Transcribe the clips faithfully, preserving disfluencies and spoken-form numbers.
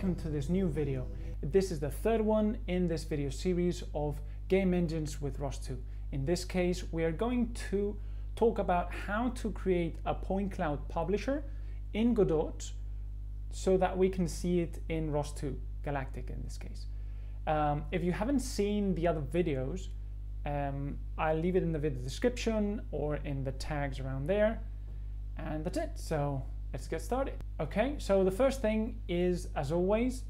welcome to this new video. This is the third one in this video series of game engines with R O S two. In this case, we are going to talk about how to create a point cloud publisher in Godot so that we can see it in R O S two, Galactic in this case. Um, if you haven't seen the other videos, um, I'll leave it in the video description or in the tags around there. And that's it. So let's get started. Okay, so the first thing is, as always,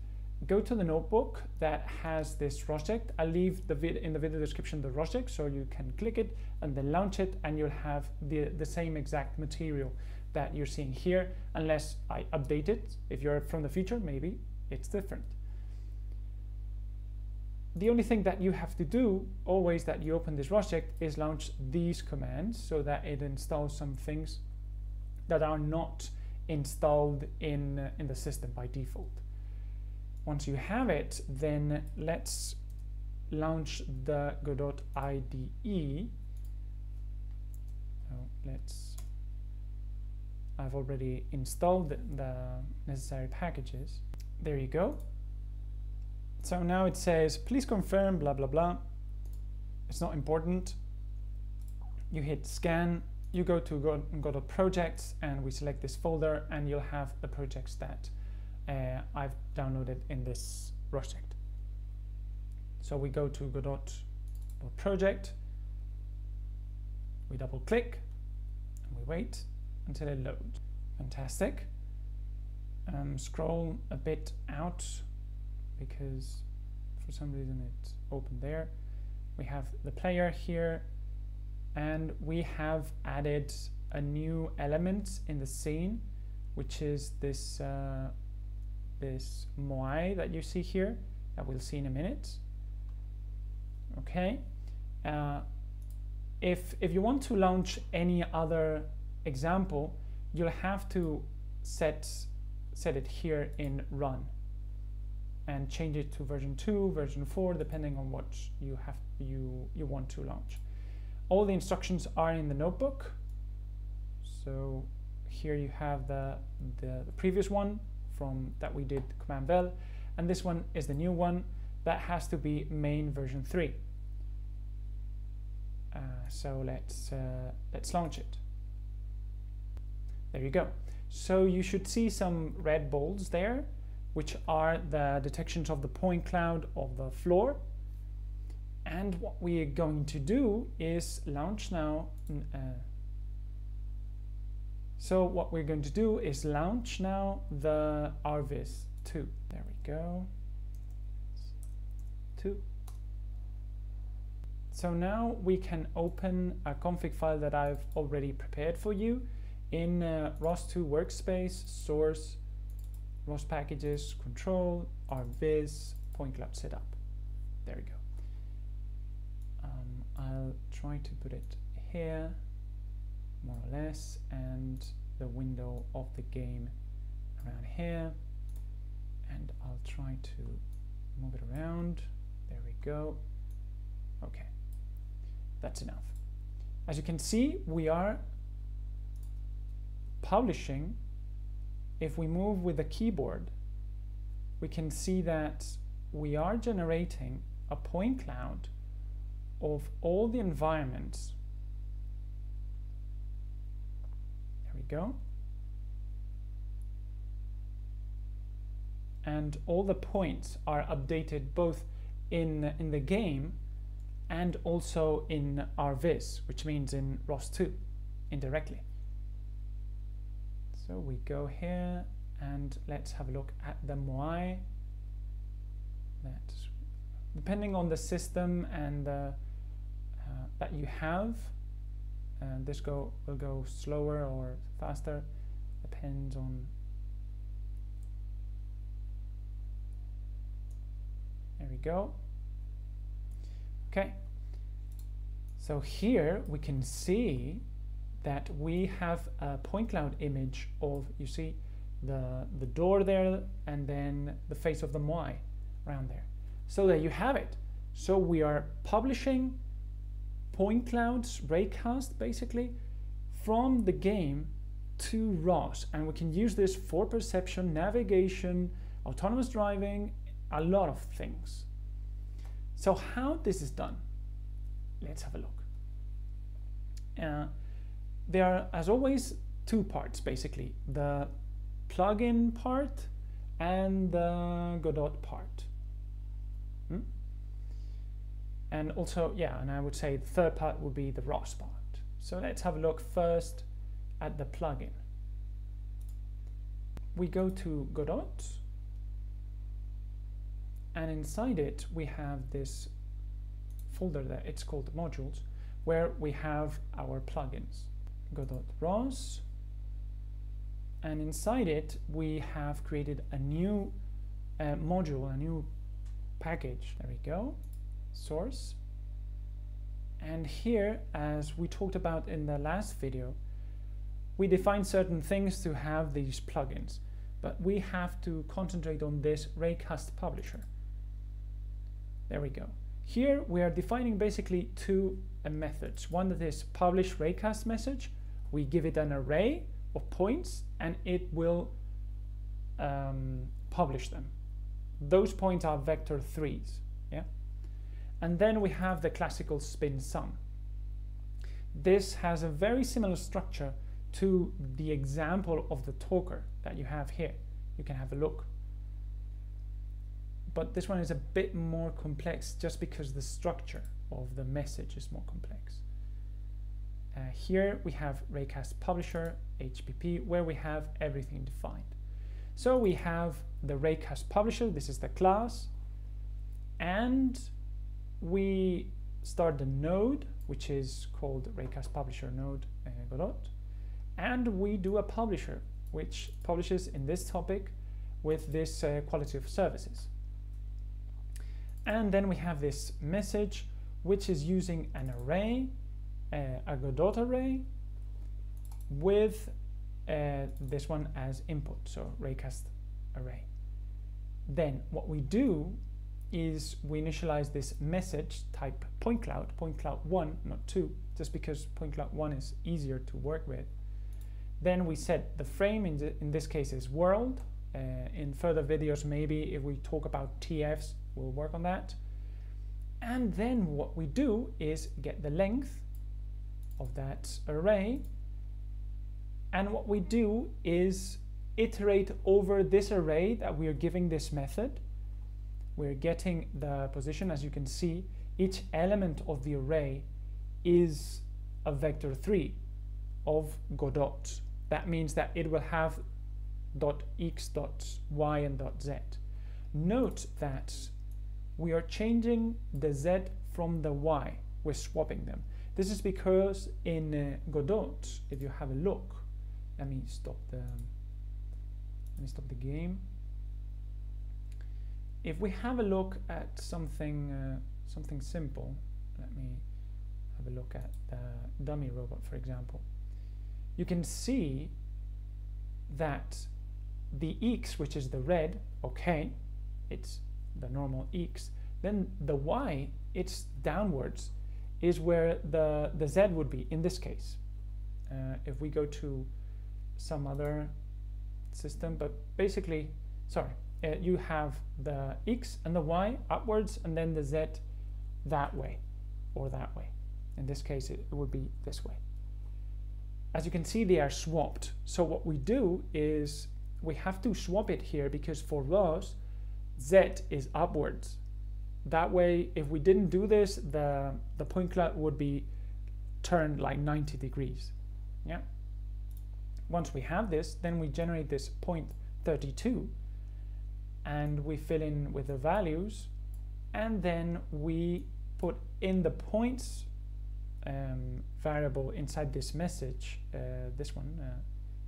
go to the notebook that has this project. I'll leave the vid in the video description the project, so you can click it and then launch it, and you'll have the, the same exact material that you're seeing here, unless I update it. If you're from the future, maybe it's different. The only thing that you have to do always that you open this project is launch these commands so that it installs some things that are not installed in, uh, in the system by default. Once you have it, then let's launch the Godot I D E. So let's, I've already installed the necessary packages. There you go. So now it says, please confirm, blah, blah, blah. It's not important. You hit scan, you go to God, Godot projects, and we select this folder, and you'll have the projects that Uh, I've downloaded in this project. So we go to Godot project, we double click, and we wait until it loads. Fantastic. Um, scroll a bit out because for some reason it's open there. We have the player here, and we have added a new element in the scene, which is this uh, this Moai that you see here, that we'll see in a minute. Okay, uh, if, if you want to launch any other example, you'll have to set, set it here in run and change it to version two, version four, depending on what you, have, you, you want to launch. All the instructions are in the notebook. So here you have the, the, the previous one from that we did command vel, and this one is the new one that has to be main version three. Uh, so let's uh, let's launch it. There you go. So you should see some red balls there, which are the detections of the point cloud of the floor. And what we are going to do is launch now. Uh, So what we're going to do is launch now the R Viz two. There we go. Two. So now we can open a config file that I've already prepared for you in uh, R O S two workspace, source, R O S packages, control, R Viz, point cloud setup. There we go. Um, I'll try to put it here, more or less, and the window of the game around here, and I'll try to move it around. There we go. Okay, that's enough. As you can see, we are publishing. If we move with the keyboard, we can see that we are generating a point cloud of all the environments. Go and all the points are updated both in in the game and also in R Viz, which means in R O S two indirectly. So we go here and let's have a look at the Moai. That, depending on the system and the, uh, that you have, and this go will go slower or faster, depends on. There we go. Okay, so here we can see that we have a point cloud image of, you see the the door there, and then the face of the Moai around there. So there you have it. So we are publishing point clouds, Raycast basically, from the game to R O S, and we can use this for perception, navigation, autonomous driving, a lot of things. So how this is done, let's have a look. Uh, there are, as always, two parts basically, the plugin part and the Godot part. Hmm? And also, yeah, and I would say the third part would be the R O S part. So let's have a look first at the plugin. We go to Godot, and inside it we have this folder there, it's called modules, where we have our plugins. Godot R O S, and inside it we have created a new uh, module, a new package. There we go, source. And here, as we talked about in the last video, we define certain things to have these plugins, but we have to concentrate on this Raycast publisher. There we go. Here we are defining basically two uh, methods. One that is publish Raycast message. We give it an array of points and it will um, publish them. Those points are vector threes. Yeah? And then we have the classical spin sum. This has a very similar structure to the example of the talker that you have here. You can have a look. But this one is a bit more complex just because the structure of the message is more complex. Uh, here we have Raycast Publisher, H P P, where we have everything defined. So we have the Raycast Publisher, this is the class, and we start the node, which is called Raycast Publisher node uh, Godot, and we do a publisher, which publishes in this topic with this uh, quality of services. And then we have this message, which is using an array, uh, a Godot array, with uh, this one as input, so Raycast array. Then what we do is we initialize this message type point cloud, point cloud one, not two, just because point cloud one is easier to work with. Then we set the frame, in, the, in this case is world. Uh, in further videos, maybe if we talk about T Fs, we'll work on that. And then what we do is get the length of that array. And what we do is iterate over this array that we are giving this method. We're getting the position, as you can see, each element of the array is a vector three of Godot. That means that it will have .x, .y, and .z. Note that we are changing the z from the y. We're swapping them. This is because in uh, Godot, if you have a look, let me stop the, let me stop the game. If we have a look at something, uh, something simple, let me have a look at the dummy robot, for example. You can see that the x, which is the red, okay, it's the normal x. Then the y, it's downwards, is where the the z would be in this case. Uh, if we go to some other system, but basically, sorry. Uh, you have the x and the y upwards and then the z that way or that way. In this case it, it would be this way. As you can see, they are swapped. So what we do is we have to swap it here because for R O S z is upwards. That way, if we didn't do this, the, the point cloud would be turned like ninety degrees. Yeah. Once we have this, then we generate this point thirty-two. And we fill in with the values, and then we put in the points um, variable inside this message, uh, this one, uh,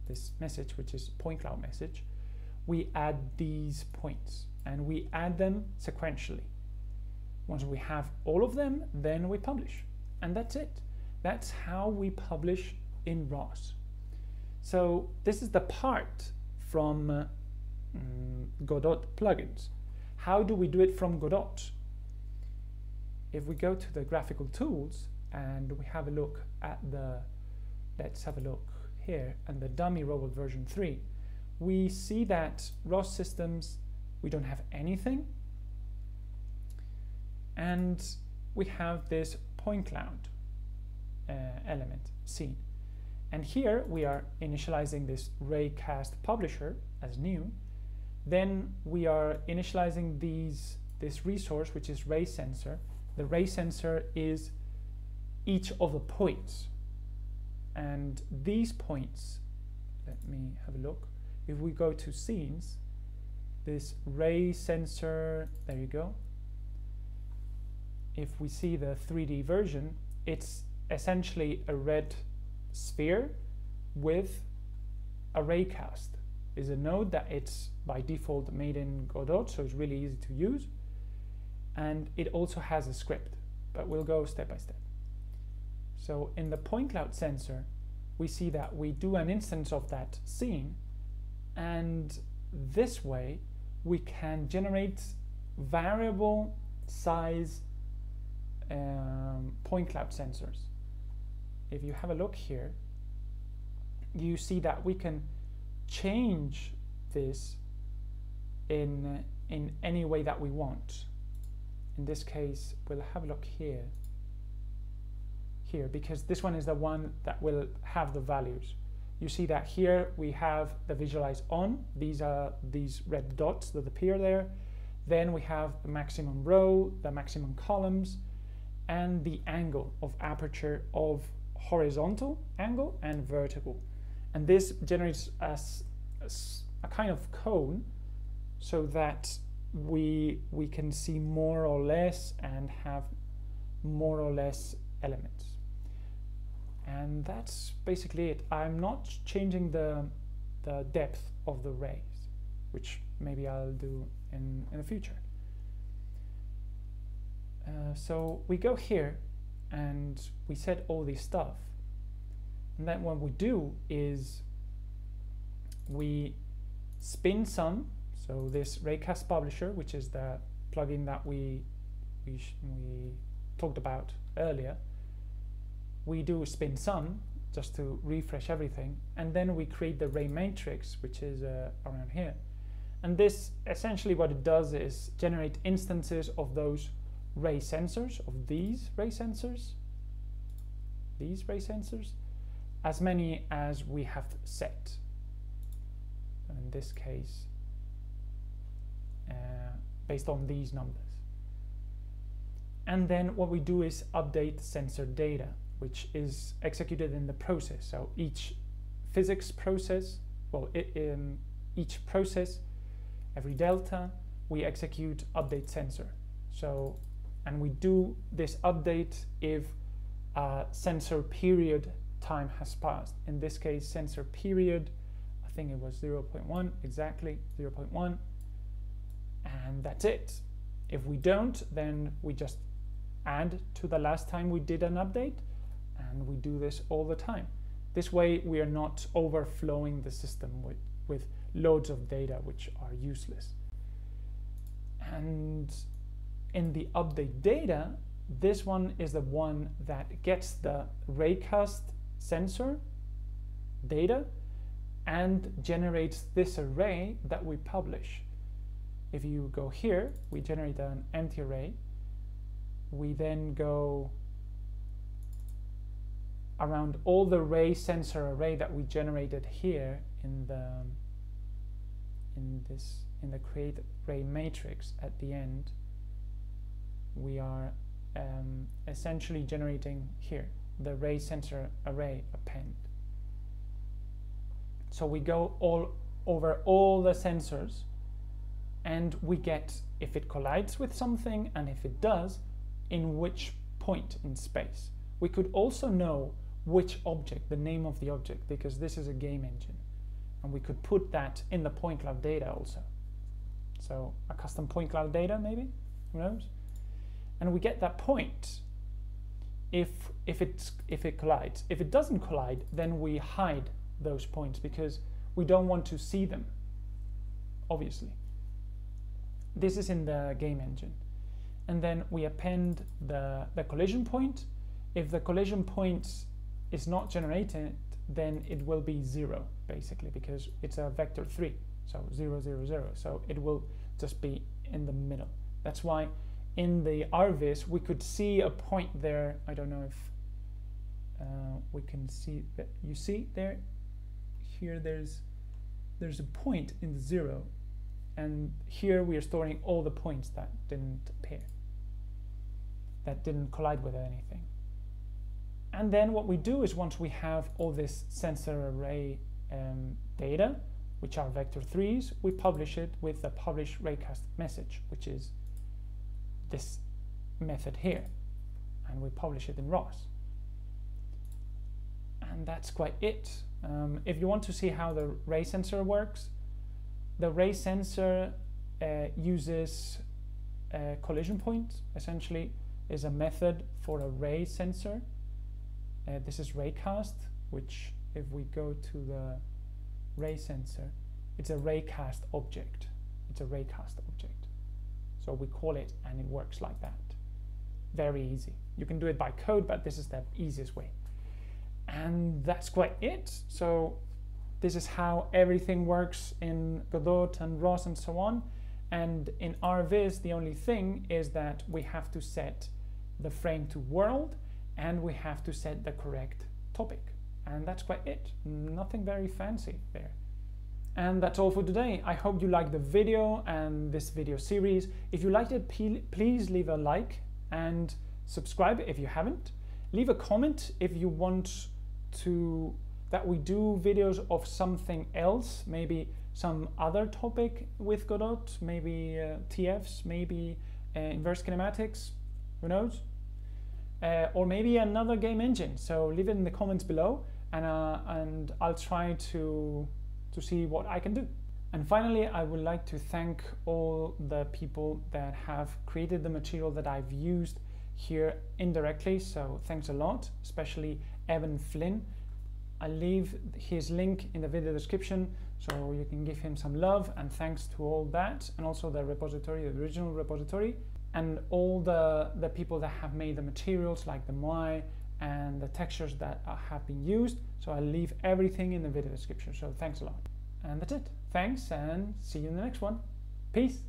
this message, which is point cloud message. We add these points, and we add them sequentially. Once we have all of them, then we publish, and that's it. That's how we publish in R O S. So this is the part from uh, Godot plugins. How do we do it from Godot? If we go to the graphical tools and we have a look at the, let's have a look here, and the dummy robot version three, we see that R O S systems we don't have anything. And we have this point cloud uh, element scene. And here we are initializing this Raycast publisher as new. Then we are initializing these this resource, which is ray sensor. The ray sensor is each of the points. And these points, let me have a look. If we go to scenes, this ray sensor, there you go. If we see the three D version, it's essentially a red sphere with a Raycast. It's a node that it's by default made in Godot, so it's really easy to use. And it also has a script, but we'll go step by step. So in the point cloud sensor, we see that we do an instance of that scene, and this way we can generate variable size um, point cloud sensors. If you have a look here, you see that we can change this in, in any way that we want. In this case, we'll have a look here, here, because this one is the one that will have the values. You see that here we have the visualize on. These are these red dots that appear there. Then we have the maximum row, the maximum columns, and the angle of aperture of horizontal angle and vertical. And this generates us a kind of cone so that we we can see more or less and have more or less elements. And that's basically it. I'm not changing the, the depth of the rays, which maybe I'll do in, in the future. Uh, so we go here and we set all this stuff. And then what we do is we spin some. So this Raycast publisher, which is the plugin that we we, sh we talked about earlier, we do spin sum just to refresh everything, and then we create the ray matrix, which is uh, around here. And this essentially what it does is generate instances of those ray sensors, of these ray sensors, these ray sensors, as many as we have set. And in this case, uh, based on these numbers. And then what we do is update sensor data, which is executed in the process. So each physics process, well, it, in each process, every delta, we execute update sensor. So, and we do this update if uh, sensor period time has passed. In this case, sensor period, I think it was zero point one, exactly, zero point one, and that's it. If we don't, then we just add to the last time we did an update, and we do this all the time. This way we are not overflowing the system with, with loads of data which are useless. And in the update data, this one is the one that gets the Raycast sensor data and generates this array that we publish. If you go here, we generate an empty array. We then go around all the ray sensor array that we generated here in the in this in the create ray matrix. At the end, we are um, essentially generating here the ray sensor array append. So we go all over all the sensors, and we get if it collides with something, and if it does, in which point in space. We could also know which object, the name of the object, because this is a game engine, and we could put that in the point cloud data also. So a custom point cloud data, maybe, who knows? And we get that point if if it's if it collides. If it doesn't collide, then we hide those points because we don't want to see them, obviously. This is in the game engine. And then we append the, the collision point. If the collision point is not generated, then it will be zero, basically, because it's a vector three. so zero zero zero, so it will just be in the middle. That's why in the RViz we could see a point there. I don't know if uh, we can see that. You see there, here there's there's a point in the zero, and here we are storing all the points that didn't appear, that didn't collide with anything. And then what we do is, once we have all this sensor array um, data, which are vector threes, we publish it with the publish raycast message, which is this method here, and we publish it in ROS. And that's quite it. Um, if you want to see how the ray sensor works, the ray sensor uh, uses a collision point, essentially, is a method for a ray sensor. Uh, this is Raycast, which if we go to the ray sensor, it's a Raycast object. It's a Raycast object. So we call it, and it works like that. Very easy. You can do it by code, but this is the easiest way. And that's quite it. So this is how everything works in Godot and ROS and so on. And in RViz, the only thing is that we have to set the frame to world, and we have to set the correct topic. And that's quite it. Nothing very fancy there. And that's all for today. I hope you liked the video and this video series. If you liked it, please leave a like and subscribe if you haven't. Leave a comment if you want to that we do videos of something else, maybe some other topic with Godot, maybe uh, T Fs, maybe uh, inverse kinematics, who knows? Uh, or maybe another game engine. So leave it in the comments below, and uh, and I'll try to to see what I can do. And finally, I would like to thank all the people that have created the material that I've used here indirectly. So thanks a lot, especially Evan Flynn. I'll leave his link in the video description, so you can give him some love and thanks to all that, and also the repository, the original repository, and all the, the people that have made the materials, like the Moai and the textures that are, have been used. So I'll leave everything in the video description, so thanks a lot. And that's it. Thanks, and see you in the next one. Peace!